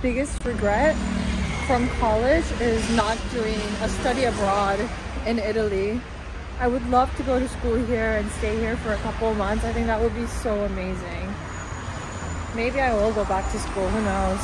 biggest regret from college is not doing a study abroad in Italy. I would love to go to school here and stay here for a couple of months. I think that would be so amazing. Maybe I will go back to school, who knows?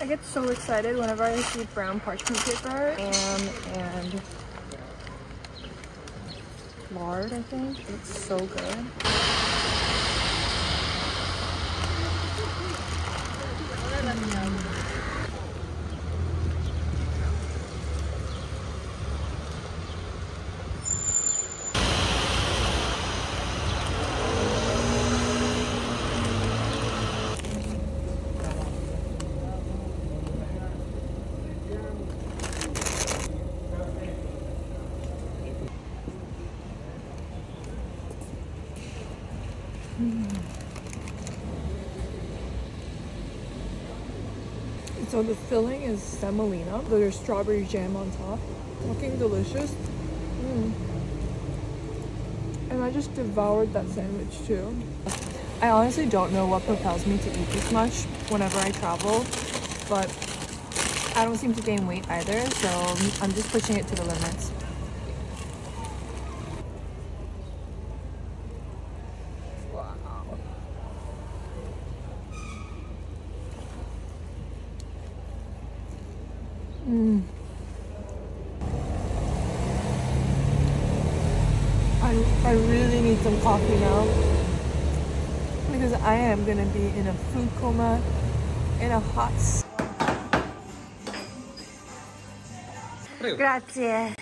I get so excited whenever I see brown parchment paper and lard, I think. It's so good. So the filling is semolina. There's strawberry jam on top. Fucking delicious. And I just devoured that sandwich too. I honestly don't know what propels me to eat this much whenever I travel, but I don't seem to gain weight either, so I'm just pushing it to the limits. I really need some coffee now because I am gonna be in a food coma in a hot. Grazie.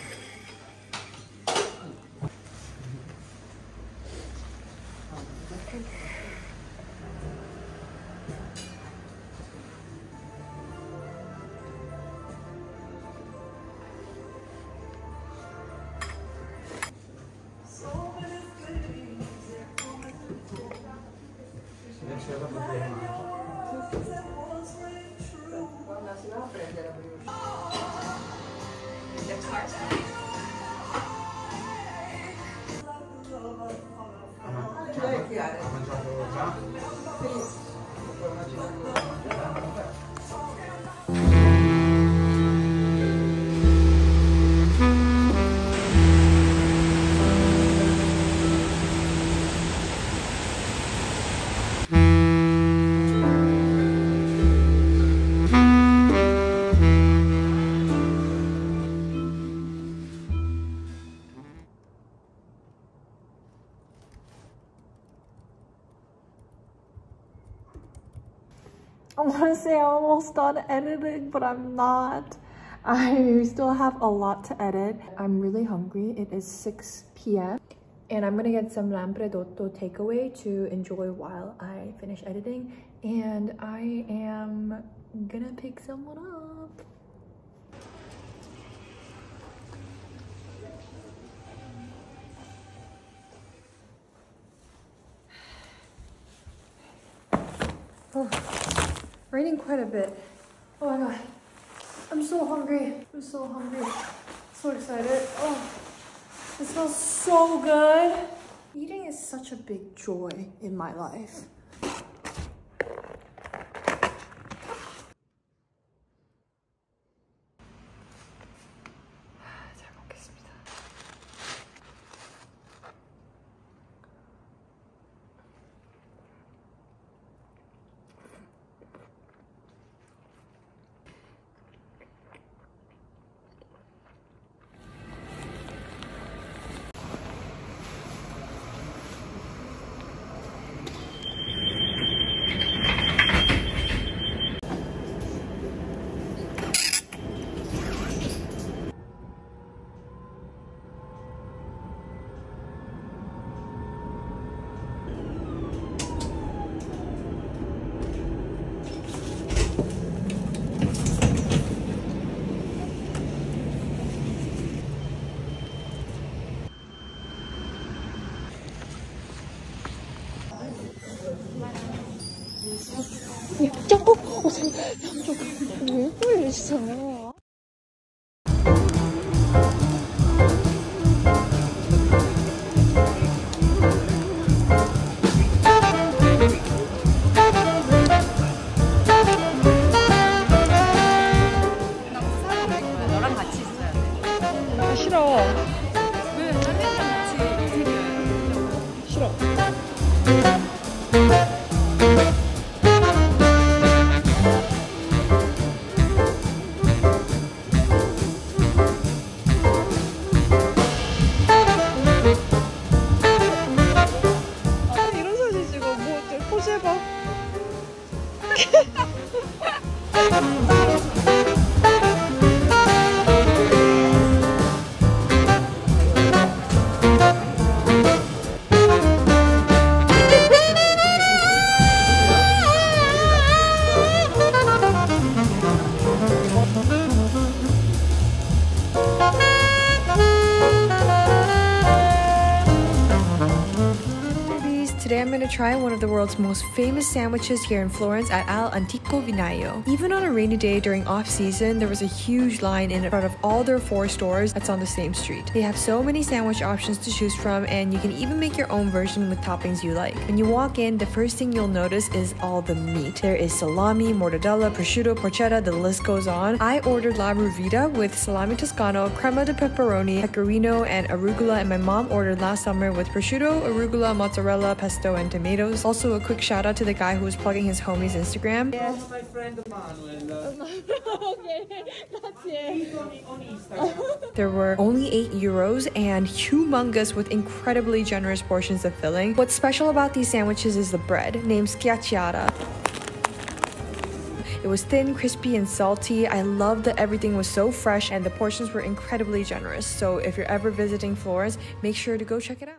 I want to say I'm almost done editing, but I'm not. I still have a lot to edit. I'm really hungry. It is 6 p.m. and I'm gonna get some lampredotto takeaway to enjoy while I finish editing, and I am gonna pick someone up. Oh, raining quite a bit. Oh my god, I'm so hungry. I'm so hungry. So excited. Oh, it smells so good. Eating is such a big joy in my life. 왜 그러시잖아. Today I'm going to try one of the world's most famous sandwiches here in Florence at All'Antico Vinaio. Even on a rainy day during off-season, there was a huge line in front of all their 4 stores that's on the same street. They have so many sandwich options to choose from, and you can even make your own version with toppings you like. When you walk in, the first thing you'll notice is all the meat. There is salami, mortadella, prosciutto, porchetta, the list goes on. I ordered La Ruvida with salami toscano, crema de pepperoni, pecorino, and arugula, and my mom ordered last summer with prosciutto, arugula, mozzarella, pesto, and tomatoes. Also, a quick shout out to the guy who was plugging his homie's Instagram. Yes, my friend Manuel. Okay, grazie. There were only €8 and humongous with incredibly generous portions of filling. What's special about these sandwiches is the bread, named schiacciata. It was thin, crispy, and salty. I loved that everything was so fresh and the portions were incredibly generous. So if you're ever visiting Florence, make sure to go check it out.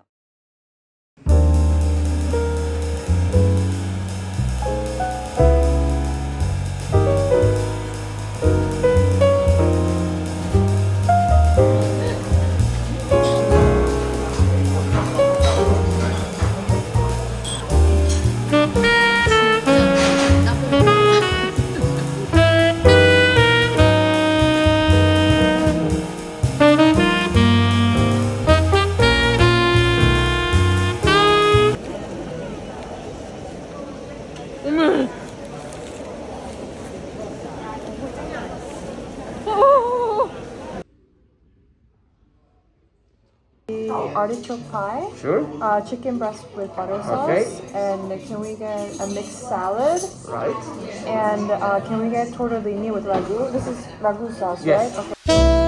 Artichoke pie. Sure. Chicken breast with butter sauce. Okay. And can we get a mixed salad? Right. And can we get tortellini with ragu? This is ragu sauce, yes. Right? Okay.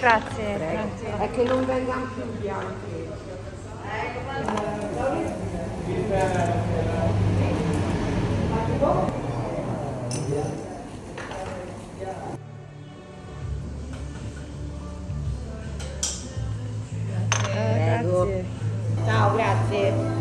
Grazie. Prego. E che non vengano più bianchi. Grazie. Ciao, grazie.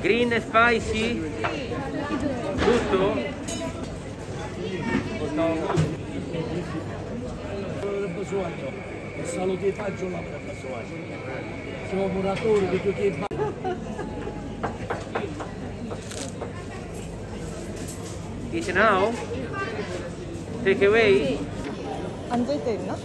Green e spicy? Giusto? Siamo muratori di tutti i It's now? Take away? Andate, no?